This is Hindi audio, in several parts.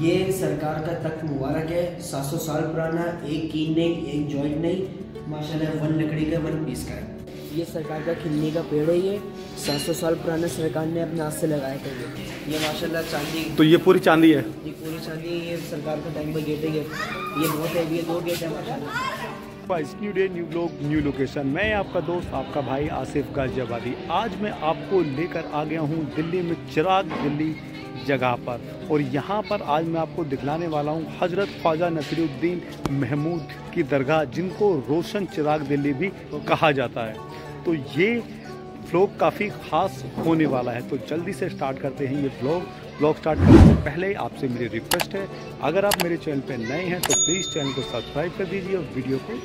ये सरकार का तख्त मुबारक है, 700 साल पुराना, एक कीन नहीं, एक जॉइंट नहीं, माशाल्लाह, वन लकड़ी का वन पीस का है। ये सरकार का खिलने का पेड़ है, ये 700 साल पुराना सरकार ने अपने हाथ से लगाया था। ये माशाल्लाह चांदी, तो ये पूरी चांदी है, ये पूरी चांदी। ये सरकार का टाइम पर गेट है, ये बहुत है, ये 2 गेट है माशाल्लाह। New day new blog new location, मैं आपका दोस्त आपका भाई आसिफ गाजियाबादी। आज मैं आपको लेकर आ गया हूँ दिल्ली में चिराग दिल्ली जगह पर, और यहाँ पर आज मैं आपको दिखलाने वाला हूँ हज़रत ख्वाजा नसीरुद्दीन महमूद की दरगाह, जिनको रोशन चिराग दिल्ली भी कहा जाता है। तो ये ब्लॉग काफ़ी ख़ास होने वाला है, तो जल्दी से स्टार्ट करते हैं ये ब्लॉग स्टार्ट करने से पहले आपसे मेरी रिक्वेस्ट है, अगर आप मेरे चैनल पर नए हैं तो प्लीज़ चैनल को सब्सक्राइब कर दीजिए और वीडियो को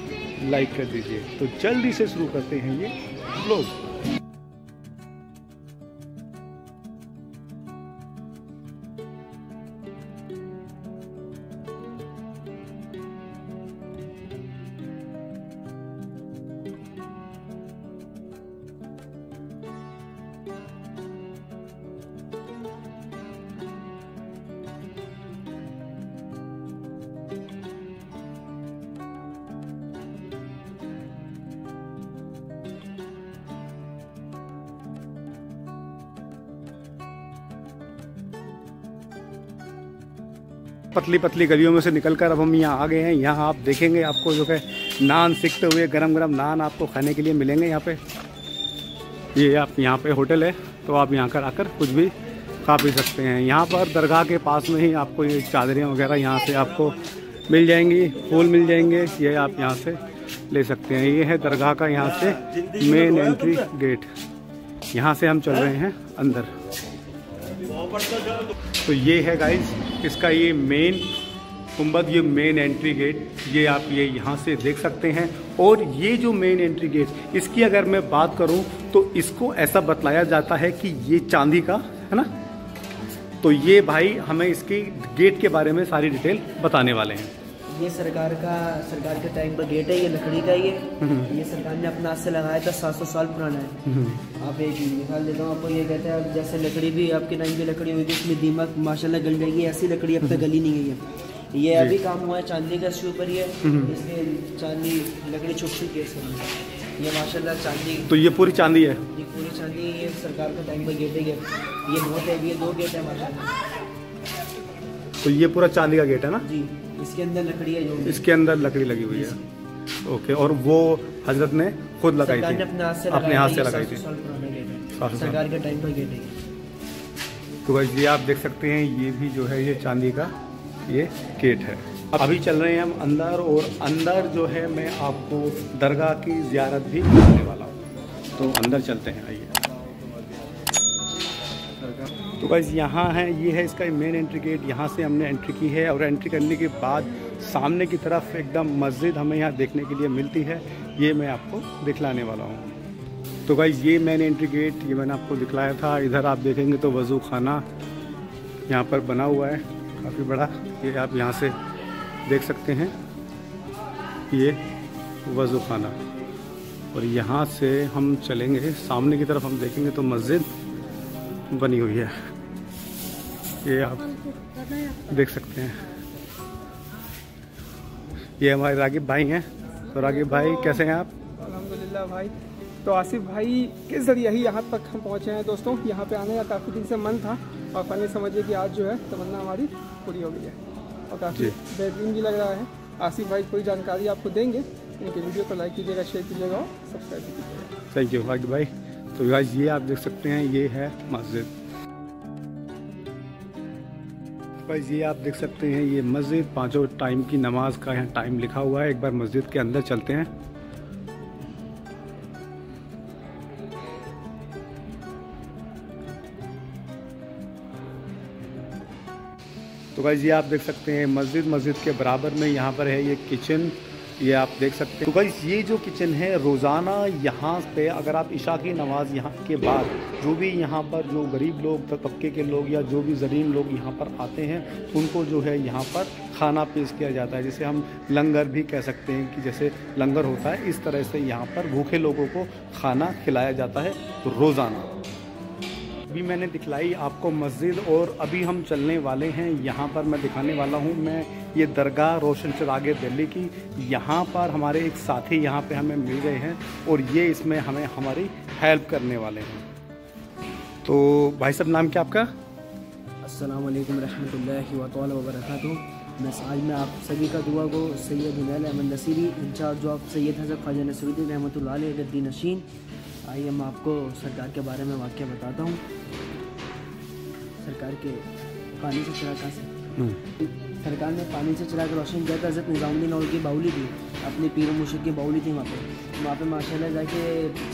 लाइक कर दीजिए। तो जल्दी से शुरू करते हैं ये ब्लॉग। पतली पतली गलियों में से निकलकर अब हम यहाँ आ गए हैं। यहाँ आप देखेंगे आपको जो है नान सिकते हुए गरम गरम नान आपको खाने के लिए मिलेंगे यहाँ पे। ये आप यहाँ पे होटल है, तो आप यहाँ कर आकर कुछ भी खा पी सकते हैं। यहाँ पर दरगाह के पास में ही आपको ये चादरें वगैरह यहाँ से आपको मिल जाएंगी, फूल मिल जाएंगे, ये आप यहाँ से ले सकते हैं। ये है दरगाह का यहाँ से मेन एंट्री गेट, यहाँ से हम चल रहे हैं अंदर। तो ये है गाइज इसका ये मेन गुंबद, ये मेन एंट्री गेट, ये आप ये यहाँ से देख सकते हैं। और ये जो मेन एंट्री गेट, इसकी अगर मैं बात करूँ तो इसको ऐसा बतलाया जाता है कि ये चांदी का है ना। तो ये भाई हमें इसकी गेट के बारे में सारी डिटेल बताने वाले हैं। ये सरकार के टाइम पर गेट है, ये लकड़ी का ही है, ये सरकार ने अपने हाथ से लगाया था, 700 साल पुराना है। आप एक मिसाल देता हूँ आपको, ये कहते हैं जैसे लकड़ी भी आपके टाइम की लकड़ी होगी, इसमें दीमक माशाल्लाह गल जाएगी, ऐसी लकड़ी अब तक गली नहीं गई है। ये अभी काम हुआ है चांदी का, इसके ऊपर ये इसलिए चांदी लकड़ी छुपी के ये माशाल्लाह चांदी। तो ये पूरी चांदी है, ये पूरी चांदी, ये सरकार का टाइम पर गेट है, ये बहुत है, ये 2 गेट है माशाल्लाह। तो ये पूरा चांदी का गेट है ना जी, इसके अंदर लकड़ी है, जो इसके अंदर लकड़ी लगी हुई है। ओके, और वो हजरत ने खुद लगाई थी, अपने हाथ से लगाई थी, सरकार के टाइम पर गेट है। तो ये आप देख सकते हैं, ये भी जो है ये चांदी का ये गेट है। अभी चल रहे हैं हम अंदर, और अंदर जो है मैं आपको दरगाह की जियारत भी करने वाला हूँ, तो अंदर चलते हैं। आइए, तो बस यहाँ है, ये है इसका मेन एंट्री गेट, यहाँ से हमने एंट्री की है। और एंट्री करने के बाद सामने की तरफ एकदम मस्जिद हमें यहाँ देखने के लिए मिलती है, ये मैं आपको दिखलाने वाला हूँ। तो गाइस ये मेन एंट्री गेट, ये मैंने आपको दिखलाया था। इधर आप देखेंगे तो वज़ू खाना यहाँ पर बना हुआ है, काफ़ी बड़ा, ये आप यहाँ से देख सकते हैं, ये वज़ू खाना। और यहाँ से हम चलेंगे सामने की तरफ, हम देखेंगे तो मस्जिद बनी हुई है, ये आप देख सकते हैं। ये हमारे रागिब भाई हैं, तो रागिब भाई कैसे हैं आप? अल्हम्दुलिल्लाह भाई। तो आसिफ भाई के ज़रिए ही यहाँ तक हम पहुँचे हैं दोस्तों। यहाँ पे आने का काफ़ी दिन से मन था, और फनी समझिए कि आज जो है तमन्ना हमारी पूरी हो गई है, और काफ़ी बेहतरीन भी लग रहा है। आसिफ भाई कोई जानकारी आपको देंगे, उनके वीडियो को लाइक कीजिएगा, शेयर कीजिएगा और सब्सक्राइब कीजिएगा। थैंक यू भाई भाई। तो गाइस ये आप देख सकते हैं, ये है मस्जिद, गाइस ये आप देख सकते हैं, ये मस्जिद, 5 टाइम की नमाज का यहाँ टाइम लिखा हुआ है। एक बार मस्जिद के अंदर चलते हैं। तो गाइस ये आप देख सकते हैं मस्जिद, मस्जिद के बराबर में यहाँ पर है ये किचन, ये आप देख सकते हैं। तो गाइस ये जो किचन है, रोज़ाना यहाँ पे अगर आप इशा की नमाज यहाँ के बाद जो भी यहाँ पर जो गरीब लोग, तबके के लोग या जो भी ज़रीम लोग यहाँ पर आते हैं, उनको जो है यहाँ पर खाना पेश किया जाता है, जिसे हम लंगर भी कह सकते हैं, कि जैसे लंगर होता है इस तरह से यहाँ पर भूखे लोगों को खाना खिलाया जाता है रोज़ाना। भी मैंने दिखलाई आपको मस्जिद, और अभी हम चलने वाले हैं, यहाँ पर मैं दिखाने वाला हूँ मैं ये दरगाह रोशन चिराग दिल्ली की। यहाँ पर हमारे एक साथी यहाँ पे हमें मिल गए हैं और ये इसमें हमें हमारी हेल्प करने वाले हैं। तो भाई साहब, नाम क्या आपका? अस्सलाम वालेकुम रहमतुल्लाहि व तआला व बरकातहू। आज मैं आप सभी का दुआ को सैयद हिलाल अहमद नसीरी इंचार्ज ऑफ सैयद हज़रत ख्वाजा नसीरुद्दीन रहमतुल्लाह अलैह गद्दी नशीन, आइए मैं आपको सरकार के बारे में वाक़या बताता हूँ। सरकार के पानी से चिराग से सरकार ने पानी से चिराग रोशन किया था। हज़रत निजामुद्दीन औलिया की बाउली थी, अपने पीर मुर्शिद की बाउली थी। वहाँ पे माशाल्लाह जाके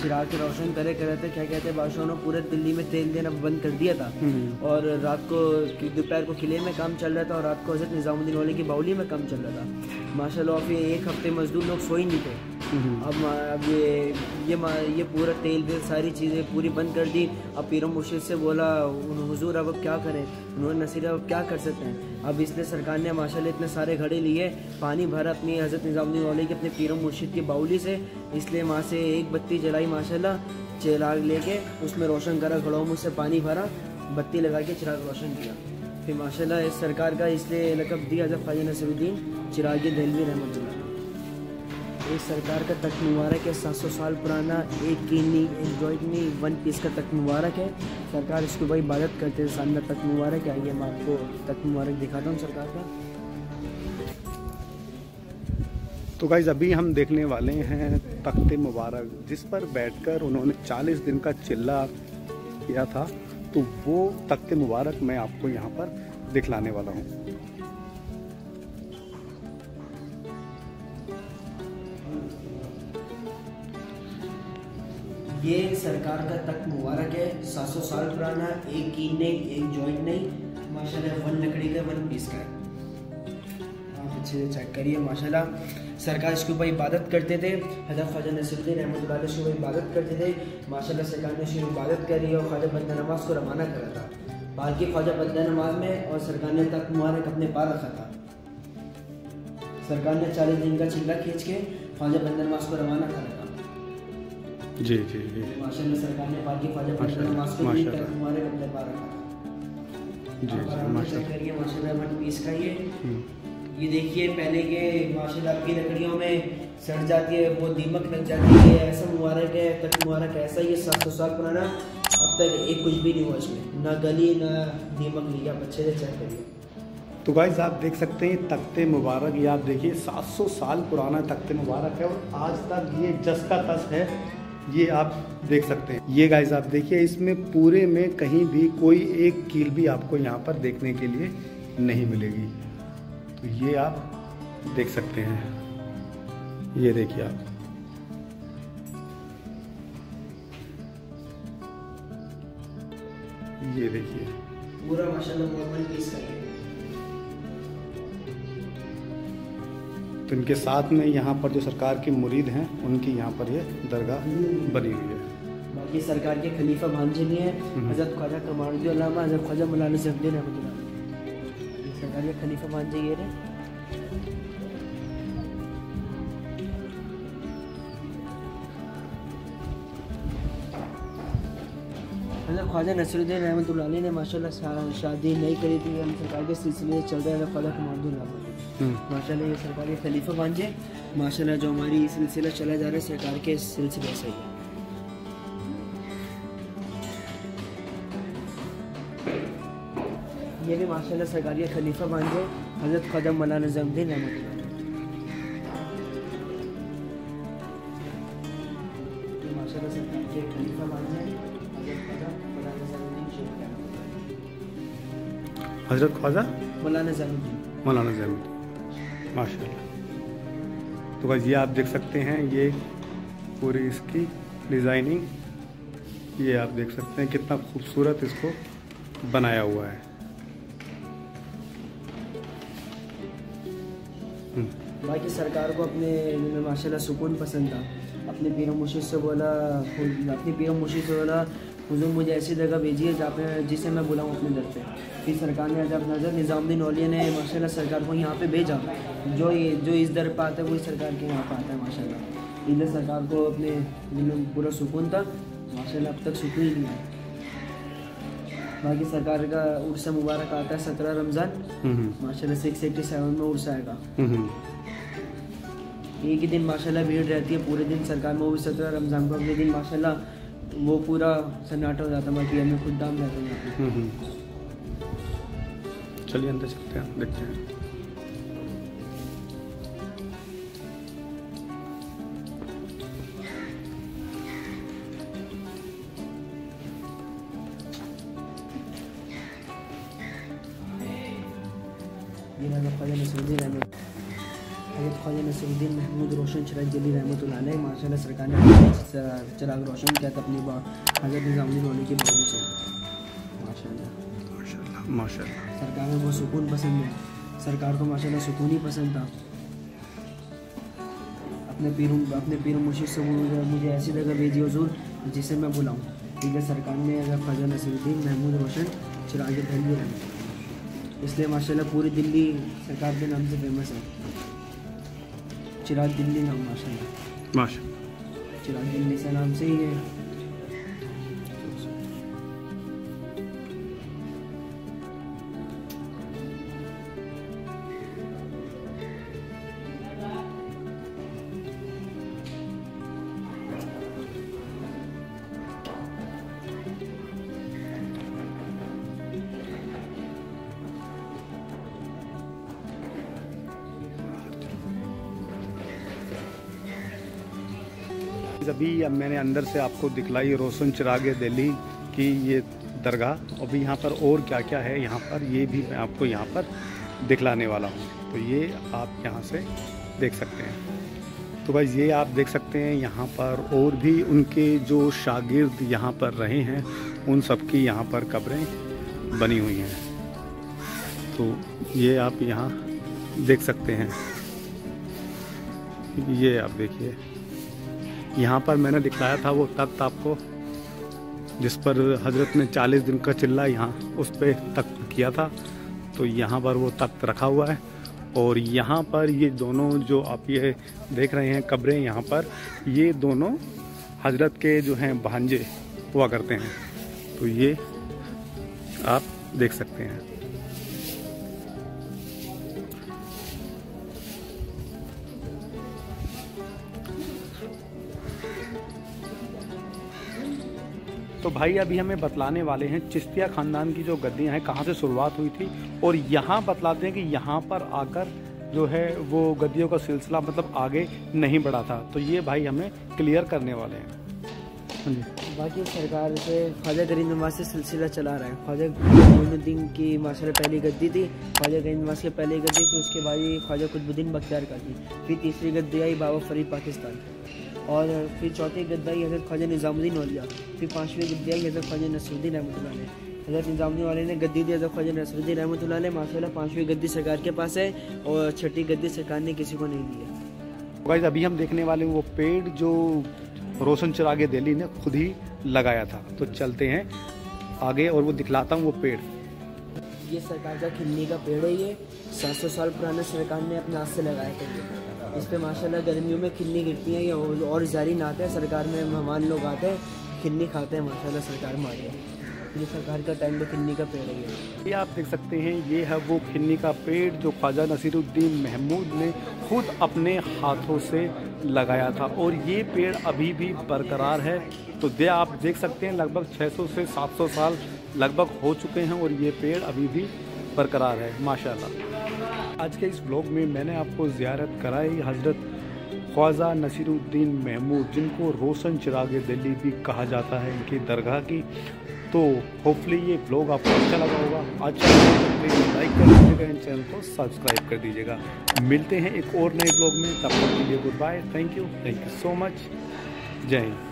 चिराग रोशन करे थे। क्या कहते हैं, बादशाहों ने पूरे दिल्ली में तेल देना बंद कर दिया था और रात को दोपहर को किले में काम चल रहा था और रात को हज़रत निज़ामुद्दीन औलिया की बाउली में काम चल रहा था। माशाल्लाह फिर एक हफ्ते मजदूर लोग सोए नहीं थे। अब ये पूरा तेल वेल सारी चीज़ें पूरी बंद कर दी। अब पीर मुर्शिद से बोला, हुजूर अब क्या करें? उन्होंने नसीर अब क्या कर सकते हैं? अब इसलिए सरकार ने माशाल्लाह इतने सारे घड़े लिए, पानी भरा अपनी हज़रत निज़ामुद्दीन औलिया की अपने पीर मुर्शिद की बाउली से। इसलिए वहाँ से एक बत्ती जलाई माशाल्लाह, चिराग लेके उसमें रोशन करा, घड़ों में उससे पानी भरा, बत्ती लगा के चिराग रोशन किया। फिर माशाल्लाह इस सरकार का इसलिए लकब दिया हज़रत ख्वाजा नसीरुद्दीन चिराग देहलवी रहमतुल्लाह। इस सरकार का तख्त मुबारक है 700 साल पुराना, एक कीनी एंजॉयनी वन पीस का तख्त मुबारक है। सरकार इसको भाई इबादत करते हैं। शानदार तख्त मुबारक है, आइए मैं आपको तख्त मुबारक दिखाता हूँ सरकार का। तो गाइस, अभी हम देखने वाले हैं तख्त मुबारक, जिस पर बैठकर उन्होंने 40 दिन का चिल्ला किया था। तो वो तख्त मुबारक मैं आपको यहाँ पर दिखलाने वाला हूँ। ये सरकार का तख्त मुबारक है, 700 साल पुराना, एक कीन नहीं एक जॉइंट नहीं, माशाल्लाह वन लकड़ी का वन पीस का है। आप अच्छे से चेक करिए माशाल्लाह। सरकार इसके ऊपर इबादत करते थे, हज़रत ख्वाजा नसीरुद्दीन रहमतुल्लाह अलैह इसके ऊपर इबादत करते थे। माशाल्लाह सरकार ने इसकी इबादत करी और ख्वाजा बंदा नमाज को रवाना करा था, बाकी ख्वाजा बंदा नमाज में, और सरकार ने तख्त मुबारक अपने पास रखा था। सरकार ने 40 दिन का चिल्ला खींच के ख्वाजा बंदा नमाज को रवाना करा था। जी जी जी, माशाल्लाह सरकार ने पाक की ख्वाजा बंदा नमाज को भी तक हमारे अपने पार रखा था। जी जी माशाल्लाह, माशाल्लाह वन पीस का ये देखिए, पहले के माशाल्लाह आपकी लकड़ियों में सड़ जाती है, वो दीमक लग जाती है। ऐसा मुबारक है तक मुबारक ऐसा, ये 700 साल पुराना, अब तक एक कुछ भी नहीं हुआ इसमें, ना गली ना दीमक लिया। आप अच्छे से चेक करिए। तो गाइस, आप देख सकते हैं तख्ते मुबारक, ये आप देखिए 700 साल पुराना तख्ते मुबारक है और आज तक ये जस का तस है, ये आप देख सकते हैं। ये गाइस आप देखिए, इसमें पूरे में कहीं भी कोई एक कील भी आपको यहाँ पर देखने के लिए नहीं मिलेगी। तो ये आप देख सकते हैं, ये देखिए आप। ये देखिए पूरा माशाल्लाह। तो इनके साथ में यहाँ पर जो सरकार के मुरीद हैं उनकी यहाँ पर ये दरगाह बनी हुई है। बाकी सरकार के खलीफा भांजे भी हैं, हज़रत ख्वाजा कमालुद्दीन अल्लामा, हज़रत ख्वाजा मौलाना नसीरुद्दीन रहमतुल्लाह। सरकार के खलीफा भांजे ये रहे। हज़रत ख्वाजा नसीरुद्दीन रहमतुल्लाह अलैह ने माशाल्लाह शादी नहीं करी थी, हम सरकार के सिलसिले चल रहे हैं ख्वाजा कमालुद्दीन माशाल्लाह। ये सरकार के खलीफा भांजे माशाल्लाह, जो हमारी सिलसिला चला जा रहा है सरकार के सिलसिले से। ये भी माशाल्लाह सरकार के खलीफा भांजे हज़रत ख्वाजा मौलाना नसीरुद्दीन रहमतुल्लाह। माशाल्लाह सरकार के खलीफा भांजे हज़रत ख्वाजा मौलाना नसीरुद्दीन, हज़रत ख्वाजा मौलाना नसीरुद्दीन, मौलाना नसीरुद्दीन माशाल्लाह। तो बस ये आप देख सकते हैं, ये पूरी इसकी डिज़ाइनिंग, ये आप देख सकते हैं कितना खूबसूरत इसको बनाया हुआ है। बाकी सरकार को अपने माशाल्लाह सुकून पसंद था। अपने पीर मुर्शिद से बोला हुजूर मुझे ऐसी जगह भेजिए जिसे मैं बुलाऊँ अपने दर पे। फिर सरकार ने हज़रत निज़ामुद्दीन औलिया ने माशाल्लाह सरकार को यहाँ पे भेजा। जो इस दर पे आता है वही सरकार के यहाँ पे आता है माशाल्लाह। इधर सरकार को अपने पूरा सुकून था माशाल्लाह, अब तक सुकून ही नहीं है। बाकी सरकार का उर्सा मुबारक आता है 17 रमज़ान माशाल्लाह 687 में उर्सा आएगा। एक ही दिन माशाल्लाह भीड़ रहती है पूरे दिन सरकार में, वो भी 17 रमज़ान को। अगले दिन माशाल्लाह वो पूरा सन्नाटा हो जाता है, मैं खुद दाम जाता हूँ। चलिए अंदर चलते हैं, देखते हैं। ख्वाजा नसीरुद्दीन महमूद रोशन चिराग देहलवी रहमतुल्लाह अलैह माशाल्लाह सरकार ने चिराग रोशन किया था अपनी हज़रत निज़ामुद्दीन औलिया की बानी से। माशाल्लाह माशाल्लाह सरकार में बहुत सुकून पसंद है, सरकार को माशाल्लाह सुकून ही पसंद था। अपने पीर मुर्शिद से मुझे ऐसी जगह भेजिए हुजूर जिसे मैं बुलाऊँ, क्योंकि सरकार ने हज़रत ख्वाजा नसीरुद्दीन महमूद रोशन चिराग देहलवी रहमतुल्लाह, इसलिए माशाल्लाह पूरी दिल्ली सरकार के नाम से फेमस है। चिराग दिल्ली नाम माशाल्लाह माशाल्लाह चिराग दिल्ली से नाम से ही है। अभी अब मैंने अंदर से आपको दिखलाई रोशन चिराग देहलवी की ये दरगाह, अभी यहाँ पर और क्या क्या है यहाँ पर ये भी मैं आपको यहाँ पर दिखलाने वाला हूँ, तो ये आप यहाँ से देख सकते हैं। तो भाई ये आप देख सकते हैं यहाँ पर और भी उनके जो शागिर्द यहाँ पर रहे हैं उन सबकी यहाँ पर कब्रें बनी हुई हैं, तो ये आप यहाँ देख सकते हैं। ये आप देखिए यहाँ पर मैंने दिखाया था वो तख्त आपको जिस पर हजरत ने 40 दिन का चिल्ला यहाँ उस पर तख्त किया था, तो यहाँ पर वो तख्त रखा हुआ है। और यहाँ पर ये दोनों जो आप ये देख रहे हैं कब्रें, यहाँ पर ये दोनों हजरत के जो हैं भांजे हुआ करते हैं, तो ये आप देख सकते हैं। तो भाई अभी हमें बतलाने वाले हैं चिश्तिया ख़ानदान की जो गद्दियाँ हैं कहाँ से शुरुआत हुई थी, और यहाँ बतलाते हैं कि यहाँ पर आकर जो है वो गद्दियों का सिलसिला मतलब आगे नहीं बढ़ा था, तो ये भाई हमें क्लियर करने वाले हैं। बाकी सरकार से ख्वाजा गरीब नवाज से सिलसिला चला रहा है। ख्वाजा मोइनुद्दीन की माशाल्लाह पहली गद्दी थी, ख्वाजा गरीब नवाज की पहली गद्दी थी, उसके बाद ये ख्वाजा कुतुबुद्दीन बख्तियार काकी, फिर तीसरी गद्दी आई बाबा फरीद पाकिस्तान, और फिर चौथी गद्दाई हज़रत ख्वाजा निज़ामुद्दीन औलिया, फिर पाँचवीं गद्दाई हज़रत ख्वाजा नसीरुद्दीन रहमतुल्लाह अलैह। हज़रत निज़ामुद्दीन औलिया ने गद्दी दी हज़रत ख्वाजा नसीरुद्दीन रहमतुल्लाह अलैह माशाल्लाह। पाँचवीं गद्दी सरकार के पास है और छठी गद्दी सरकार ने किसी को नहीं दी है। गाइस अभी हम देखने वाले वो पेड़ जो रोशन चिराग देहलवी ने खुद ही लगाया था, तो चलते हैं आगे और वो दिखलाता हूँ वो पेड़। ये सरकार का खिलने का पेड़ है, ये 700 साल पुराना सरकार ने अपने हाथ से लगाया था। इस पर माशाल्लाह गर्मियों में खिल्ली गिरती है और जारी नहाते हैं, सरकार में मेहमान लोग आते हैं खिल्ली खाते हैं माशाल्लाह सरकार में आते हैं। ये सरकार का टाइम में खिल्ली का पेड़ है, ये आप देख सकते हैं। ये है वो खिल्ली का पेड़ जो ख्वाजा नसीरुद्दीन महमूद ने खुद अपने हाथों से लगाया था, और ये पेड़ अभी भी बरकरार है। तो आप देख सकते हैं लगभग 600 से 700 साल लगभग हो चुके हैं और ये पेड़ अभी भी बरकरार है माशाल्लाह। आज के इस ब्लॉग में मैंने आपको ज़ियारत कराई हज़रत ख्वाजा नसीरुद्दीन महमूद जिनको रोशन चिराग देहलवी भी कहा जाता है, इनकी दरगाह की। तो होपफुली ये ब्लॉग आपको अच्छा लगा होगा। अच्छा लाइक कर दीजिएगा एंड चैनल को सब्सक्राइब कर दीजिएगा। मिलते हैं एक और नए ब्लॉग में, तब तक के लिए good bye. Thank you so much. जय हिंद।